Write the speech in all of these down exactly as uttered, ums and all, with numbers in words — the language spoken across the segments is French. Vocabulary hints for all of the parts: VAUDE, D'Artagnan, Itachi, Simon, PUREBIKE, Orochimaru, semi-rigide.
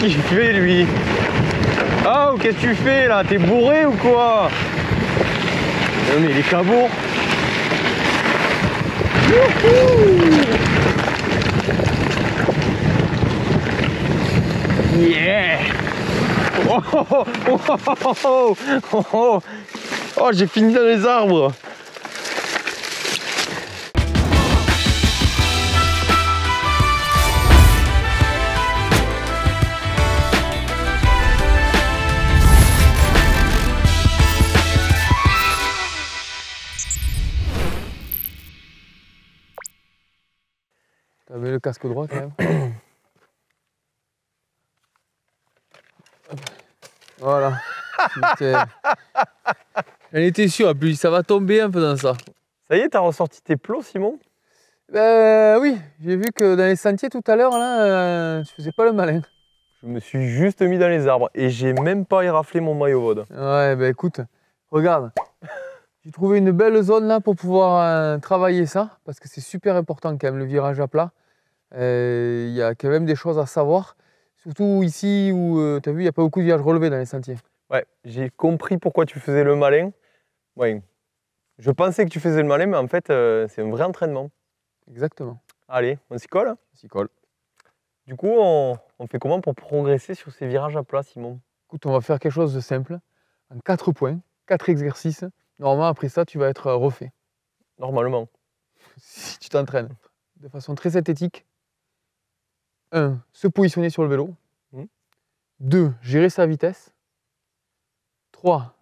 qu'est-ce qu'il fait lui? Ah, oh, qu'est-ce que tu fais là? T'es bourré ou quoi? Non mais il est cabourg. Yeah! Oh oh oh oh oh oh oh oh oh, j'ai fini dans les arbres. T'avais le casque droit quand même. Voilà. Elle était sûre, puis ça va tomber un peu dans ça. Ça y est, t'as ressorti tes plots, Simon? Ben oui, j'ai vu que dans les sentiers tout à l'heure, là, euh, tu faisais pas le malin. Je me suis juste mis dans les arbres et j'ai même pas éraflé mon maillot Vaude. Ouais, ben écoute, regarde. J'ai trouvé une belle zone là pour pouvoir euh, travailler ça, parce que c'est super important quand même, le virage à plat. Il euh, y a quand même des choses à savoir. Surtout ici où, euh, tu as vu, il n'y a pas beaucoup de virages relevés dans les sentiers. Ouais, j'ai compris pourquoi tu faisais le malin. Ouais. Je pensais que tu faisais le malin, mais en fait, euh, c'est un vrai entraînement. Exactement. Allez, on s'y colle? On s'y colle. Du coup, on, on fait comment pour progresser sur ces virages à plat, Simon? Écoute, on va faire quelque chose de simple. En quatre points, quatre exercices. Normalement, après ça, tu vas être refait. Normalement. Si tu t'entraînes de façon très synthétique. un. Se positionner sur le vélo. deux. Mmh. Gérer sa vitesse. trois.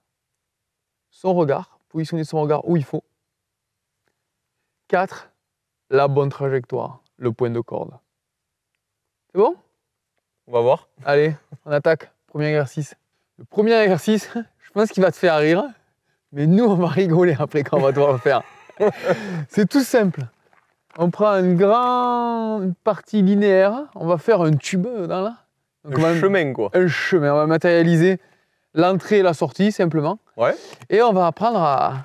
Son regard. Positionner son regard où il faut. quatre. La bonne trajectoire. Le point de corde. C'est bon? On va voir. Allez, on attaque. Premier exercice. Le premier exercice, je pense qu'il va te faire rire. Mais nous, on va rigoler après quand on va devoir le faire. C'est tout simple. On prend une grande partie linéaire, on va faire un tube dans là. Donc un chemin quoi. Un chemin, on va matérialiser l'entrée et la sortie simplement. Ouais. Et on va apprendre à...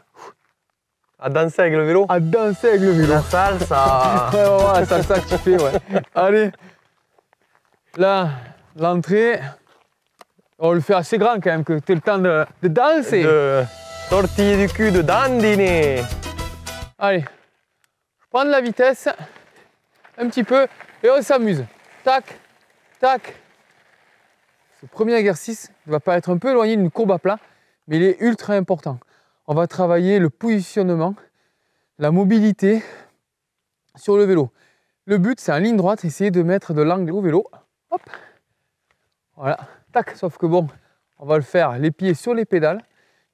À danser avec le vélo. À danser avec le vélo. La salsa. Ouais, ouais, ouais, la salsa que tu fais, ouais. Allez. Là, l'entrée. On le fait assez grand quand même, que tu aies le temps de, de danser. De tortiller du cul, de dandiner. Allez. Prendre la vitesse, un petit peu, et on s'amuse. Tac, tac. Ce premier exercice va paraître un peu éloigné d'une courbe à plat, mais il est ultra important. On va travailler le positionnement, la mobilité sur le vélo. Le but, c'est en ligne droite, essayer de mettre de l'angle au vélo. Hop. Voilà, tac. Sauf que bon, on va le faire les pieds sur les pédales.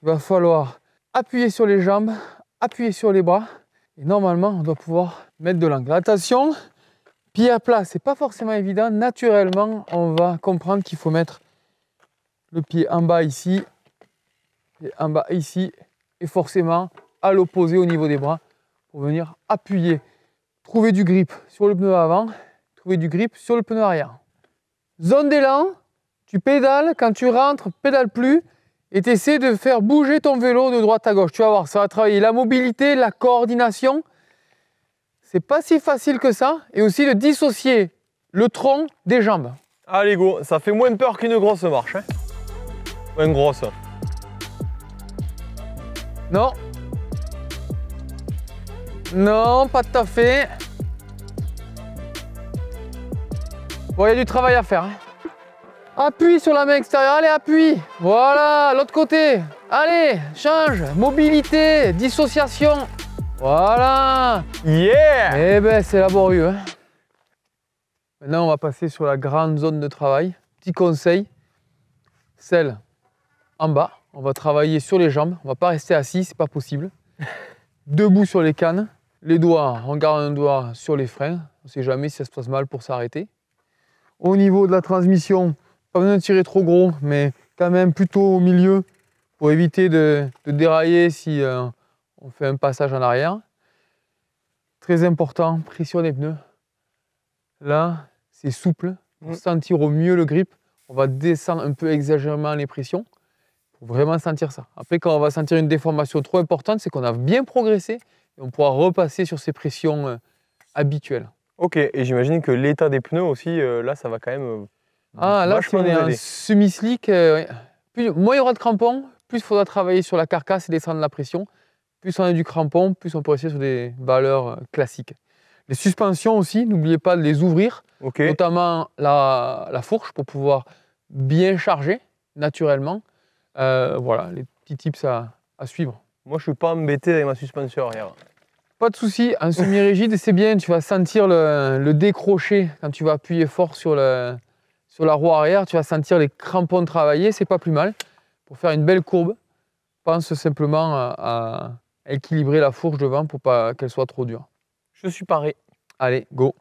Il va falloir appuyer sur les jambes, appuyer sur les bras. Et normalement, on doit pouvoir mettre de l'angle. Attention, pied à plat, c'est pas forcément évident. Naturellement, on va comprendre qu'il faut mettre le pied en bas ici, et en bas ici, et forcément à l'opposé au niveau des bras pour venir appuyer. Trouver du grip sur le pneu avant, trouver du grip sur le pneu arrière. Zone d'élan, tu pédales, quand tu rentres, pédale plus. Et tu essaies de faire bouger ton vélo de droite à gauche. Tu vas voir, ça va travailler la mobilité, la coordination. C'est pas si facile que ça. Et aussi de dissocier le tronc des jambes. Allez go, ça fait moins peur qu'une grosse marche. Hein. Une grosse. Non. Non, pas tout à fait. Bon, il y a du travail à faire. Hein. Appuie sur la main extérieure, allez, appuie. Voilà, l'autre côté. Allez, change, mobilité, dissociation. Voilà. Yeah. Eh ben, c'est laborieux. Hein. Maintenant, on va passer sur la grande zone de travail. Petit conseil, celle en bas. On va travailler sur les jambes. On ne va pas rester assis, c'est pas possible. Debout sur les cannes. Les doigts, on garde un doigt sur les freins. On ne sait jamais si ça se passe mal pour s'arrêter. Au niveau de la transmission, pas besoin de tirer trop gros, mais quand même plutôt au milieu pour éviter de, de dérailler si euh, on fait un passage en arrière. Très important, pression des pneus. Là, c'est souple, pour mmh. sentir au mieux le grip. On va descendre un peu exagérément les pressions pour vraiment sentir ça. Après, quand on va sentir une déformation trop importante, c'est qu'on a bien progressé et on pourra repasser sur ces pressions euh, habituelles. Ok, et j'imagine que l'état des pneus aussi, euh, là, ça va quand même... Ah, là, si on est en semi-slick, euh, plus, moins il y aura de crampons, plus il faudra travailler sur la carcasse et descendre la pression. Plus on a du crampon, plus on peut rester sur des valeurs classiques. Les suspensions aussi, n'oubliez pas de les ouvrir, okay. Notamment la, la fourche pour pouvoir bien charger naturellement. Euh, voilà, les petits tips à, à suivre. Moi, je suis pas embêté avec ma suspension arrière. Pas de souci, en semi-rigide, c'est bien, tu vas sentir le, le décrocher quand tu vas appuyer fort sur, le, sur la roue arrière, tu vas sentir les crampons travailler, c'est pas plus mal. Pour faire une belle courbe, pense simplement à, à équilibrer la fourche devant pour pas qu'elle soit trop dure. Je suis paré. Allez, go.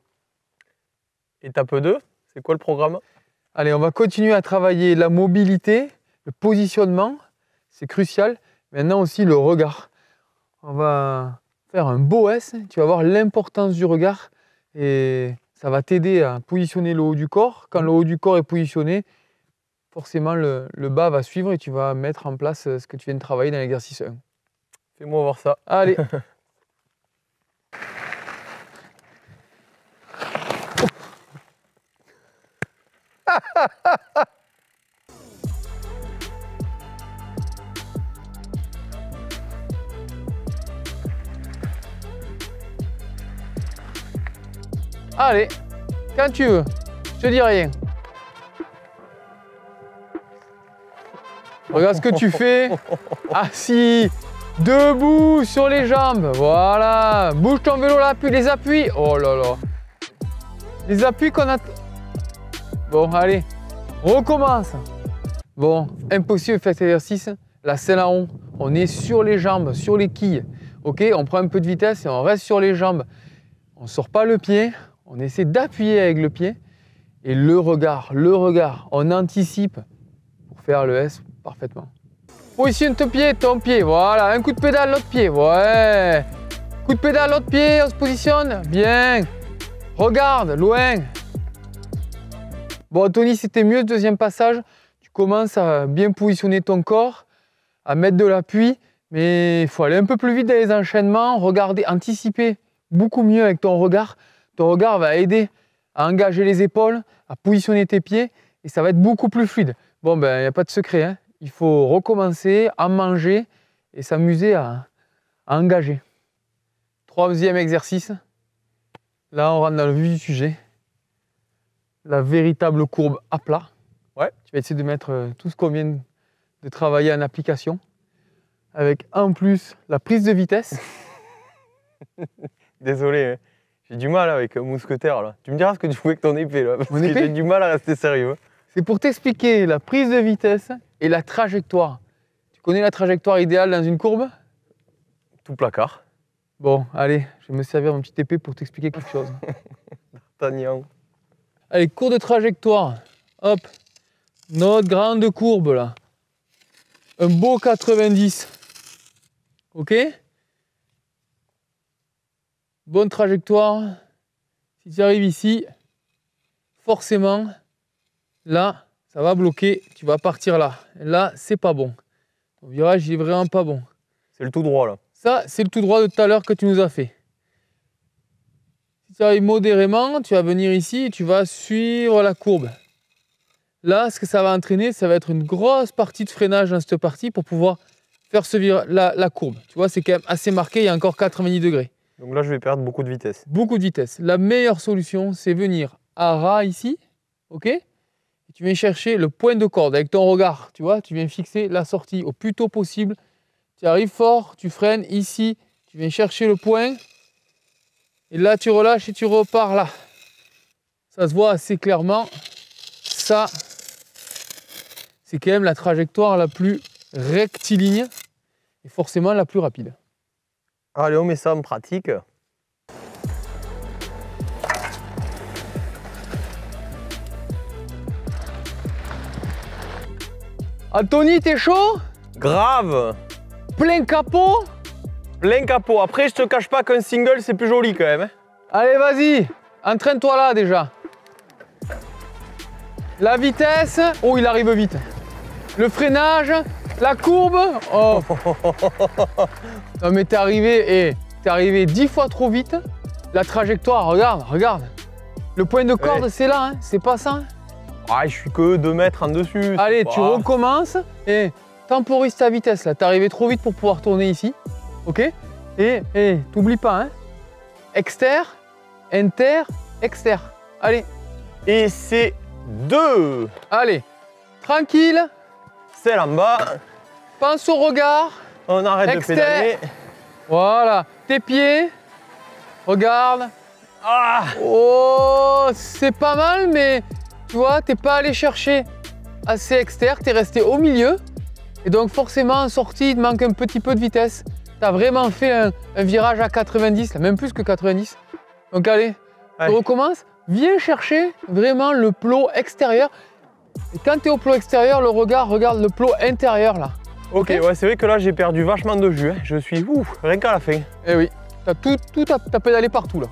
Étape deux, c'est quoi le programme? Allez, on va continuer à travailler la mobilité, le positionnement, c'est crucial. Maintenant aussi le regard. On va faire un beau S, tu vas voir l'importance du regard et ça va t'aider à positionner le haut du corps. Quand le haut du corps est positionné, forcément le, le bas va suivre et tu vas mettre en place ce que tu viens de travailler dans l'exercice un. Fais-moi voir ça. Allez. Allez, quand tu veux, je te dis rien. Regarde ce que tu fais. Assis, debout sur les jambes. Voilà. Bouge ton vélo là, puis les appuis. Oh là là. Les appuis qu'on a. Bon, allez. Recommence. Bon, impossible de faire cet exercice. La selle en rond. On est sur les jambes, sur les quilles. Ok, on prend un peu de vitesse et on reste sur les jambes. On ne sort pas le pied. On essaie d'appuyer avec le pied. Et le regard, le regard. On anticipe pour faire le S parfaitement. Positionne ton pied, ton pied. Voilà, un coup de pédale, l'autre pied. Ouais. Coup de pédale, l'autre pied. On se positionne. Bien. Regarde, loin. Bon, Tony, c'était mieux le deuxième passage. Tu commences à bien positionner ton corps, à mettre de l'appui, mais il faut aller un peu plus vite dans les enchaînements, regarder, anticiper beaucoup mieux avec ton regard. Ton regard va aider à engager les épaules, à positionner tes pieds et ça va être beaucoup plus fluide. Bon, ben, il n'y a pas de secret, hein. Il faut recommencer à manger et s'amuser à, à engager. Troisième exercice. Là, on rentre dans le vif du sujet. La véritable courbe à plat. Ouais. Tu vas essayer de mettre tout ce qu'on vient de travailler en application avec en plus la prise de vitesse. Désolé, j'ai du mal avec un mousquetaire là. Tu me diras ce que tu fais avec ton épée là, parce que j'ai du mal à rester sérieux. C'est pour t'expliquer la prise de vitesse et la trajectoire. Tu connais la trajectoire idéale dans une courbe? Tout placard. Bon, allez, je vais me servir de mon petite épée pour t'expliquer quelque chose. D'Artagnan. Allez, cours de trajectoire, hop, notre grande courbe là, un beau quatre-vingt-dix, ok? Bonne trajectoire, si tu arrives ici, forcément, là, ça va bloquer, tu vas partir là. Là, c'est pas bon, ton virage, il est vraiment pas bon. C'est le tout droit là. Ça, c'est le tout droit de tout à l'heure que tu nous as fait. Tu arrives modérément, tu vas venir ici et tu vas suivre la courbe. Là, ce que ça va entraîner, ça va être une grosse partie de freinage dans cette partie pour pouvoir faire ce la, la courbe. Tu vois, c'est quand même assez marqué, il y a encore quatre-vingt-dix degrés. Donc là, je vais perdre beaucoup de vitesse. Beaucoup de vitesse. La meilleure solution, c'est venir à ras ici, ok? Et tu viens chercher le point de corde avec ton regard, tu vois, tu viens fixer la sortie au plus tôt possible. Tu arrives fort, tu freines ici, tu viens chercher le point. Et là, tu relâches et tu repars là. Ça se voit assez clairement. Ça, c'est quand même la trajectoire la plus rectiligne et forcément la plus rapide. Allez, on met ça en pratique. Ah, Tony, t'es chaud? Grave. Plein capot? Plein capot. Après, je te cache pas qu'un single, c'est plus joli quand même. Allez, vas-y. Entraîne-toi là déjà. La vitesse. Oh, il arrive vite. Le freinage. La courbe. Oh. Non, mais t'es arrivé, et t'es arrivé dix fois trop vite. La trajectoire, regarde, regarde. Le point de corde, ouais. C'est là, hein. C'est pas ça. Hein. Ah, je suis que deux mètres en dessus. Allez, tu pas... recommences et temporise ta vitesse là. T'es arrivé trop vite pour pouvoir tourner ici. Ok. Et, et t'oublies pas, hein. Exter, inter, exter. Allez. Et c'est deux. Allez. Tranquille. C'est en bas. Pense au regard. On arrête exter. De pédaler. Voilà. Tes pieds. Regarde. Ah. Oh, c'est pas mal, mais tu vois, t'es pas allé chercher assez externe, t'es resté au milieu. Et donc forcément, en sortie, il te manque un petit peu de vitesse. T'as vraiment fait un, un virage à quatre-vingt-dix, là, même plus que quatre-vingt-dix. Donc allez, allez. Tu recommences. Viens chercher vraiment le plot extérieur. Et quand t'es au plot extérieur, le regard regarde le plot intérieur, là. Ok, okay ouais, c'est vrai que là, j'ai perdu vachement de jus. Hein. Je suis ouf, rien qu'à la fin. Eh oui, t'as tout, tout t'as pédalé partout, là.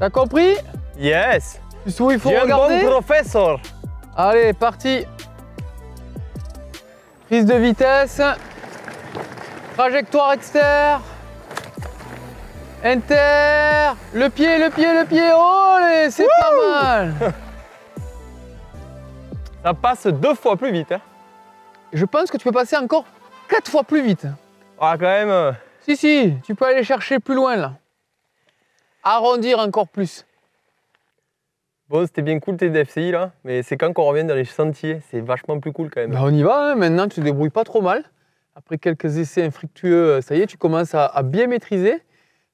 T'as compris? Yes. Tu sais où il faut regarder? J'ai un bon professeur. Allez, parti. Prise de vitesse. Trajectoire externe. Inter. Le pied, le pied, le pied. Oh, c'est pas mal. Ça passe deux fois plus vite. Hein. Je pense que tu peux passer encore quatre fois plus vite. Ah, quand même. Si, si, tu peux aller chercher plus loin, là. Arrondir encore plus. Bon, c'était bien cool tes D F C I là, mais c'est quand qu'on revient dans les sentiers, c'est vachement plus cool quand même. Bah, on y va, hein, maintenant tu te débrouilles pas trop mal. Après quelques essais infructueux, ça y est, tu commences à, à bien maîtriser.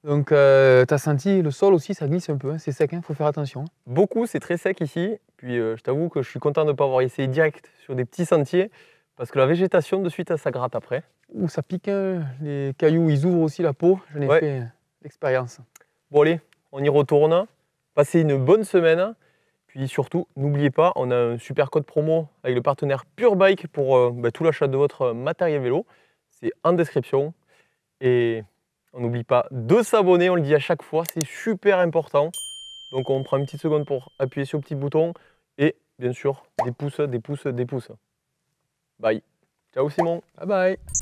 Donc euh, tu as senti le sol aussi, ça glisse un peu, hein, c'est sec, hein, faut faire attention. Beaucoup, c'est très sec ici. Puis euh, je t'avoue que je suis content de ne pas avoir essayé direct sur des petits sentiers, parce que la végétation de suite, ça gratte après. Ouh, ça pique, hein, les cailloux, ils ouvrent aussi la peau, j'en ai ouais. fait l'expérience. Bon allez, on y retourne, passez une bonne semaine, puis surtout, n'oubliez pas, on a un super code promo avec le partenaire Pure Bike pour euh, bah, tout l'achat de votre matériel vélo, c'est en description, et on n'oublie pas de s'abonner, on le dit à chaque fois, c'est super important, donc on prend une petite seconde pour appuyer sur le petit bouton, et bien sûr, des pouces, des pouces, des pouces. Bye. Ciao Simon. Bye bye.